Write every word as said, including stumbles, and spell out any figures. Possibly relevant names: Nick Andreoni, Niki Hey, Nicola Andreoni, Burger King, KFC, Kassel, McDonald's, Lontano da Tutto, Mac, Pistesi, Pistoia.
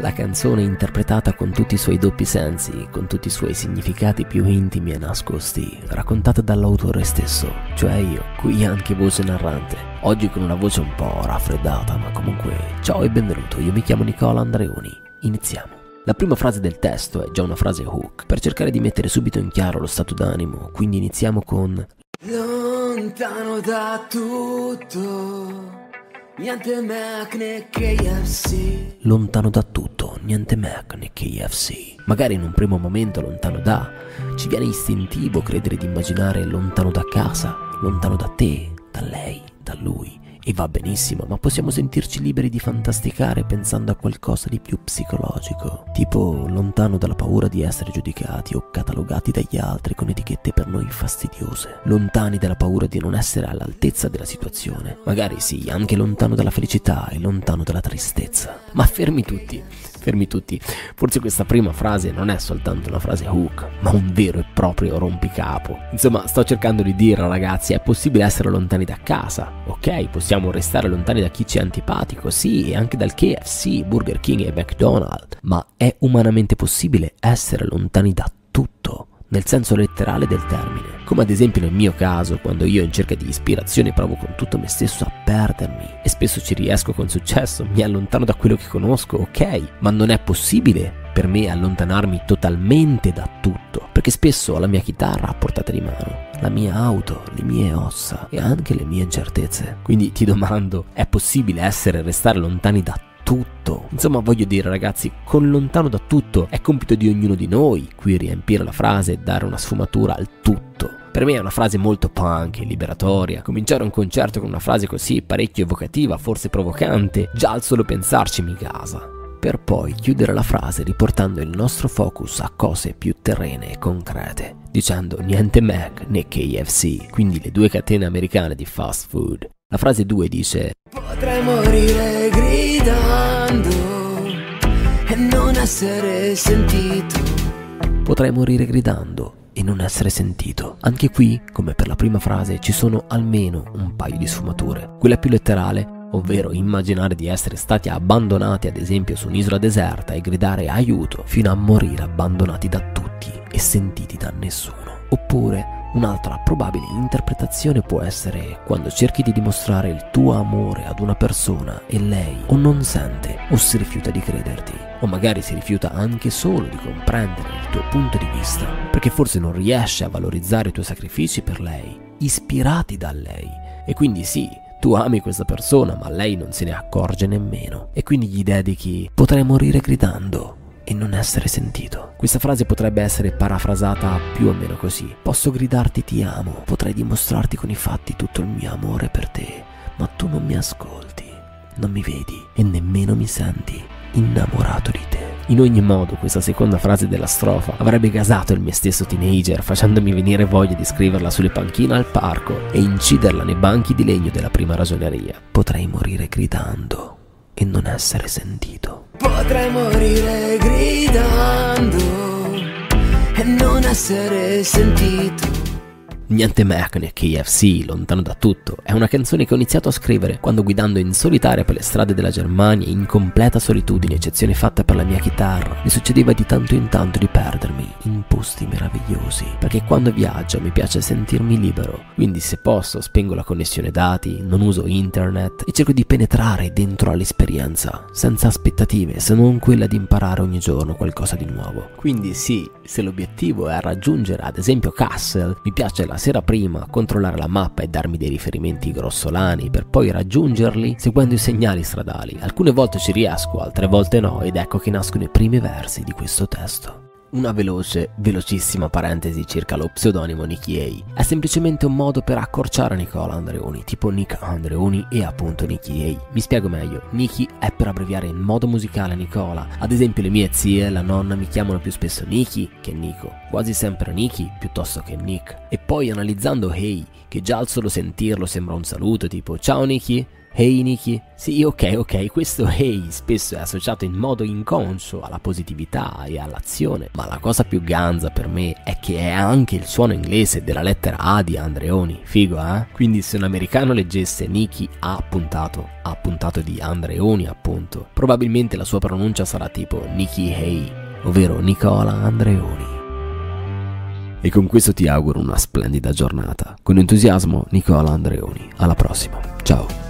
La canzone interpretata con tutti i suoi doppi sensi, con tutti i suoi significati più intimi e nascosti, raccontata dall'autore stesso, cioè io, qui anche voce narrante, oggi con una voce un po' raffreddata, ma comunque ciao e benvenuto, io mi chiamo Nicola Andreoni, iniziamo. La prima frase del testo è già una frase hook, per cercare di mettere subito in chiaro lo stato d'animo, quindi iniziamo con lontano da tutto, niente Mac né K F C. Lontano da tutto, niente Mac né K F C. Magari in un primo momento lontano da, ci viene istintivo credere di immaginare lontano da casa, lontano da te, da lei, da lui. E va benissimo, ma possiamo sentirci liberi di fantasticare pensando a qualcosa di più psicologico, tipo lontano dalla paura di essere giudicati o catalogati dagli altri con etichette per noi fastidiose, lontani dalla paura di non essere all'altezza della situazione, magari sì, anche lontano dalla felicità e lontano dalla tristezza. Ma fermi tutti, fermi tutti, forse questa prima frase non è soltanto una frase hook, ma un vero e proprio rompicapo. Insomma, sto cercando di dire ragazzi, è possibile essere lontani da casa, ok? Possiamo restare lontani da chi ci è antipatico, sì, e anche dal K F C, Burger King e McDonald's, ma è umanamente possibile essere lontani da tutto, nel senso letterale del termine, come ad esempio nel mio caso, quando io in cerca di ispirazione provo con tutto me stesso a perdermi, e spesso ci riesco con successo, mi allontano da quello che conosco, ok, ma non è possibile per me allontanarmi totalmente da tutto, perché spesso ho la mia chitarra a portata di mano, la mia auto, le mie ossa e anche le mie incertezze. Quindi ti domando, è possibile essere e restare lontani da tutto? Insomma, voglio dire ragazzi, con lontano da tutto è compito di ognuno di noi qui riempire la frase e dare una sfumatura al tutto. Per me è una frase molto punk e liberatoria, cominciare un concerto con una frase così parecchio evocativa, forse provocante, già al solo pensarci mi gasa, per poi chiudere la frase riportando il nostro focus a cose più terrene e concrete, dicendo niente Mac né K F C, quindi le due catene americane di fast food. La frase due dice: potrei morire gridando e non essere sentito. Potrei morire gridando e non essere sentito. Anche qui, come per la prima frase, ci sono almeno un paio di sfumature. Quella più letterale, ovvero immaginare di essere stati abbandonati ad esempio su un'isola deserta e gridare aiuto fino a morire abbandonati da tutti e sentiti da nessuno. Oppure un'altra probabile interpretazione può essere quando cerchi di dimostrare il tuo amore ad una persona e lei o non sente o si rifiuta di crederti, o magari si rifiuta anche solo di comprendere il tuo punto di vista, perché forse non riesce a valorizzare i tuoi sacrifici per lei, ispirati da lei. E quindi sì, tu ami questa persona ma lei non se ne accorge nemmeno e quindi gli dedichi potrei morire gridando e non essere sentito. Questa frase potrebbe essere parafrasata più o meno così: posso gridarti ti amo, potrei dimostrarti con i fatti tutto il mio amore per te, ma tu non mi ascolti, non mi vedi e nemmeno mi senti innamorato di te. In ogni modo, questa seconda frase della strofa avrebbe gasato il mio stesso teenager, facendomi venire voglia di scriverla sulle panchine al parco e inciderla nei banchi di legno della prima ragioneria. Potrei morire gridando e non essere sentito. Potrei morire gridando e non essere sentito. Niente Mac né K F C, lontano da tutto, è una canzone che ho iniziato a scrivere quando, guidando in solitaria per le strade della Germania, in completa solitudine, eccezione fatta per la mia chitarra, mi succedeva di tanto in tanto di perdermi in posti meravigliosi, perché quando viaggio mi piace sentirmi libero, quindi se posso spengo la connessione dati, non uso internet e cerco di penetrare dentro all'esperienza, senza aspettative se non quella di imparare ogni giorno qualcosa di nuovo. Quindi sì, se l'obiettivo è raggiungere ad esempio Kassel, mi piace la sera prima controllare la mappa e darmi dei riferimenti grossolani per poi raggiungerli seguendo i segnali stradali. Alcune volte ci riesco, altre volte no, ed ecco che nascono i primi versi di questo testo. Una veloce, velocissima parentesi circa lo pseudonimo Niki Hey. È semplicemente un modo per accorciare Nicola Andreoni, tipo Nick Andreoni e appunto Niki Hey. Mi spiego meglio, Niki è per abbreviare in modo musicale Nicola, ad esempio le mie zie e la nonna mi chiamano più spesso Niki che Nico, quasi sempre Niki piuttosto che Nick. E poi analizzando Hey, che già al solo sentirlo sembra un saluto tipo ciao Niki, Hey Niki? Sì, ok, ok, questo Hey spesso è associato in modo inconscio alla positività e all'azione, ma la cosa più ganza per me è che è anche il suono inglese della lettera A di Andreoni, figo eh? Quindi se un americano leggesse Niki ha puntato, ha puntato di Andreoni appunto, probabilmente la sua pronuncia sarà tipo Niki Hey, ovvero Nicola Andreoni. E con questo ti auguro una splendida giornata. Con entusiasmo, Nicola Andreoni. Alla prossima. Ciao.